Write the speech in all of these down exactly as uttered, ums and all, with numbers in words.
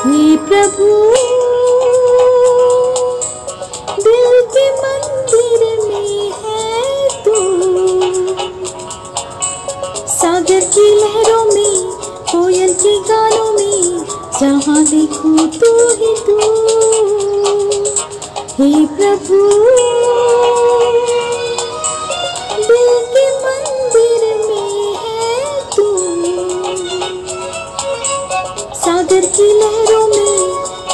हे प्रभु दिल के मंदिर में है तू, सागर की लहरों में, कोयल के गानों में, जहाँ देखो तू ही तू। हे प्रभु दिल के मंदिर में है तू, सागर की लहरों में,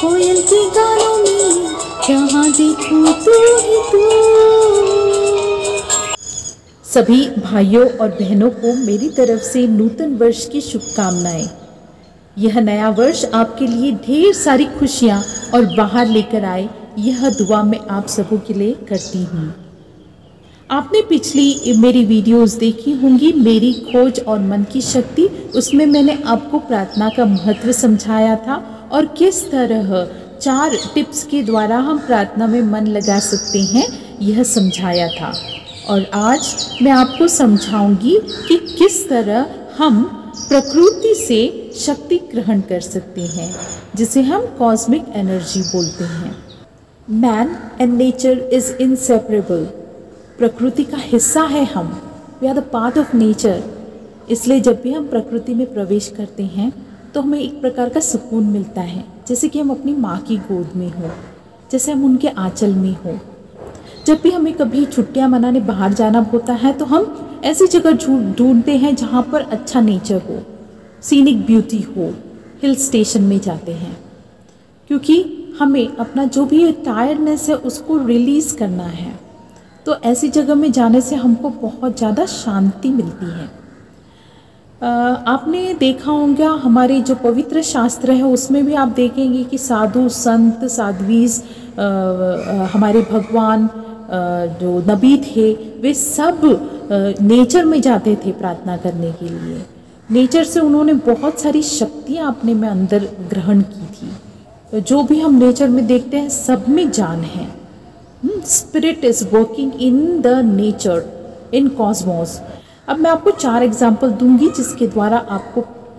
कोयल के गानों में, जहाँ देखो तू ही तू। सभी भाइयों और बहनों को मेरी तरफ से नूतन वर्ष की शुभकामनाएं। यह नया वर्ष आपके लिए ढेर सारी खुशियां और बाहर लेकर आए, यह दुआ मैं आप सबों के लिए करती हूँ। आपने पिछली मेरी वीडियोस देखी होंगी, मेरी खोज और मन की शक्ति, उसमें मैंने आपको प्रार्थना का महत्व समझाया था और किस तरह चार टिप्स के द्वारा हम प्रार्थना में मन लगा सकते हैं यह समझाया था। और आज मैं आपको समझाऊंगी कि किस तरह हम प्रकृति से शक्ति ग्रहण कर सकते हैं, जिसे हम कॉस्मिक एनर्जी बोलते हैं। Man and nature is inseparable. प्रकृति का हिस्सा है हम, we are the part of nature. इसलिए जब भी हम प्रकृति में प्रवेश करते हैं तो हमें एक प्रकार का सुकून मिलता है, जैसे कि हम अपनी माँ की गोद में हो, जैसे हम उनके आंचल में हो। जब भी हमें कभी छुट्टियाँ मनाने बाहर जाना होता है तो हम ऐसी जगह ढूंढते हैं जहाँ पर अच्छा नेचर हो, सीनिक ब्यूटी हो, हिल स्टेशन में जाते हैं, क्योंकि हमें अपना जो भी टायर्डनेस है उसको रिलीज़ करना है। तो ऐसी जगह में जाने से हमको बहुत ज़्यादा शांति मिलती है। आ, आपने देखा होगा हमारे जो पवित्र शास्त्र है उसमें भी आप देखेंगे कि साधु संत साध्वीज, हमारे भगवान आ, जो नबी थे, वे सब आ, नेचर में जाते थे प्रार्थना करने के लिए। नेचर से उन्होंने बहुत सारी शक्तियाँ अपने में अंदर ग्रहण की थी। तो जो भी हम नेचर में देखते हैं सब में जान है। Spirit is working in the nature, in cosmos. अब मैं आपको चार एग्जाम्पल दूंगी जिसके द्वारा आपको आ,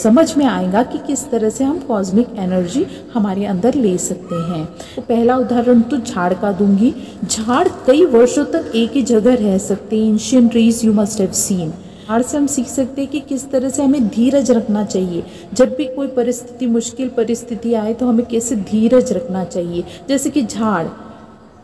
समझ में आएगा कि किस तरह से हम कॉस्मिक एनर्जी हमारे अंदर ले सकते हैं। तो पहला उदाहरण तो झाड़ का दूंगी। झाड़ कई वर्षों तक एक ही जगह रह सकते हैं। Ancient trees you must have seen. झाड़ से हम सीख सकते हैं कि किस तरह से हमें धीरज रखना चाहिए। जब भी कोई परिस्थिति, मुश्किल परिस्थिति आए तो हमें कैसे धीरज रखना चाहिए। जैसे कि झाड़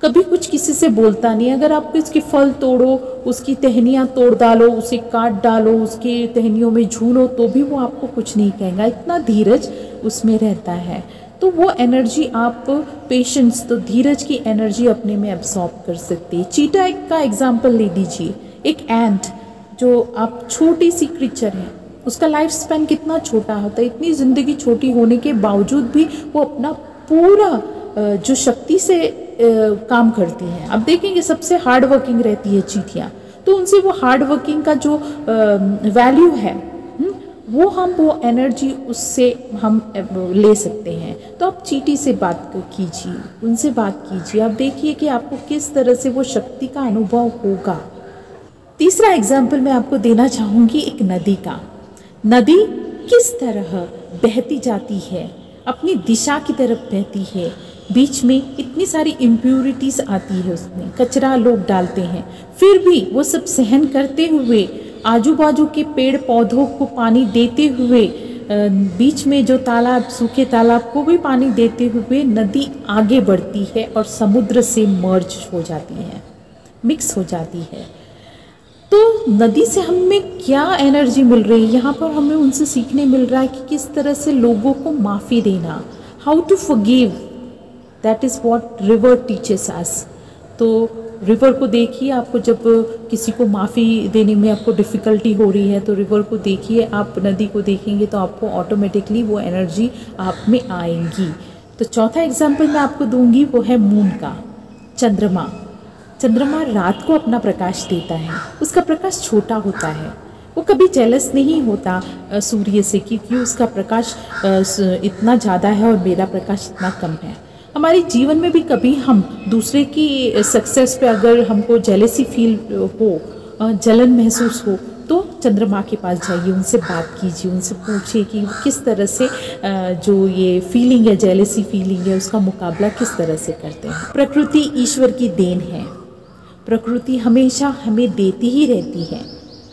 कभी कुछ किसी से बोलता नहीं। अगर आप इसके फल तोड़ो, उसकी टहनियाँ तोड़ डालो, उसे काट डालो, उसके टहनियों में झूलो, तो भी वो आपको कुछ नहीं कहेगा। इतना धीरज उसमें रहता है। तो वो एनर्जी आप पेशेंस, तो धीरज की एनर्जी अपने में एब्सॉर्ब कर सकते हैं। चीटा का एग्जाम्पल ले लीजिए। एक एंट, जो आप छोटी सी क्रिएचर है, उसका लाइफ स्पैन कितना छोटा होता है। इतनी ज़िंदगी छोटी होने के बावजूद भी वो अपना पूरा जो शक्ति से काम करती हैं। अब देखेंगे सबसे हार्ड वर्किंग रहती है चींटियाँ, तो उनसे वो हार्ड वर्किंग का जो वैल्यू है हुँ? वो हम वो एनर्जी उससे हम ले सकते हैं। तो आप चींटी से बात कीजिए, उनसे बात कीजिए, आप देखिए कि आपको किस तरह से वो शक्ति का अनुभव होगा। तीसरा एग्जाम्पल मैं आपको देना चाहूँगी एक नदी का। नदी किस तरह बहती जाती है, अपनी दिशा की तरफ बहती है। बीच में इतनी सारी इम्प्योरिटीज़ आती है, उसमें कचरा लोग डालते हैं, फिर भी वो सब सहन करते हुए, आजू बाजू के पेड़ पौधों को पानी देते हुए, बीच में जो तालाब, सूखे तालाब को भी पानी देते हुए नदी आगे बढ़ती है और समुद्र से मर्ज हो जाती है, मिक्स हो जाती है। तो नदी से हमें क्या एनर्जी मिल रही है? यहाँ पर हमें उनसे सीखने मिल रहा है कि किस तरह से लोगों को माफ़ी देना, how to forgive. That is what river teaches us. तो river को देखिए, आपको जब किसी को माफ़ी देने में आपको difficulty हो रही है तो river को देखिए, आप नदी को देखेंगे तो आपको automatically वो energy आप में आएंगी। तो चौथा example मैं आपको दूंगी, वो है moon का, चंद्रमा। चंद्रमा रात को अपना प्रकाश देता है, उसका प्रकाश छोटा होता है, वो कभी जेलस नहीं होता सूर्य से, क्योंकि उसका प्रकाश इतना ज़्यादा है और मेरा प्रकाश इतना कम है। हमारे जीवन में भी कभी हम दूसरे की सक्सेस पे अगर हमको जेलेसी फील हो, जलन महसूस हो, तो चंद्रमा के पास जाइए, उनसे बात कीजिए, उनसे पूछिए कि किस तरह से जो ये फीलिंग है, जेलेसी फीलिंग है, उसका मुकाबला किस तरह से करते हैं। प्रकृति ईश्वर की देन है, प्रकृति हमेशा हमें देती ही रहती है।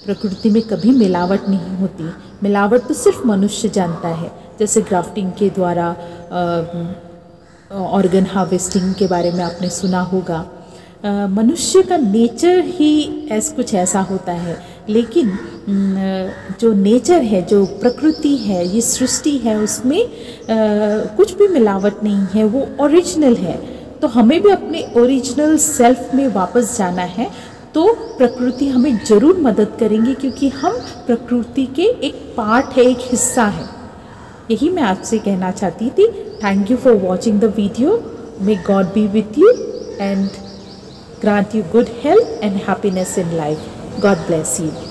प्रकृति में कभी मिलावट नहीं होती, मिलावट तो सिर्फ मनुष्य जानता है। जैसे ग्राफ्टिंग के द्वारा ऑर्गन हार्वेस्टिंग के बारे में आपने सुना होगा। मनुष्य का नेचर ही ऐसा कुछ ऐसा होता है, लेकिन जो नेचर है, जो प्रकृति है, ये सृष्टि है, उसमें कुछ भी मिलावट नहीं है, वो ओरिजिनल है। तो हमें भी अपने ओरिजिनल सेल्फ में वापस जाना है, तो प्रकृति हमें ज़रूर मदद करेंगी, क्योंकि हम प्रकृति के एक पार्ट है, एक हिस्सा है। यही मैं आपसे कहना चाहती थी। Thank you for watching the video. May God be with you and grant you good health and happiness in life. God bless you.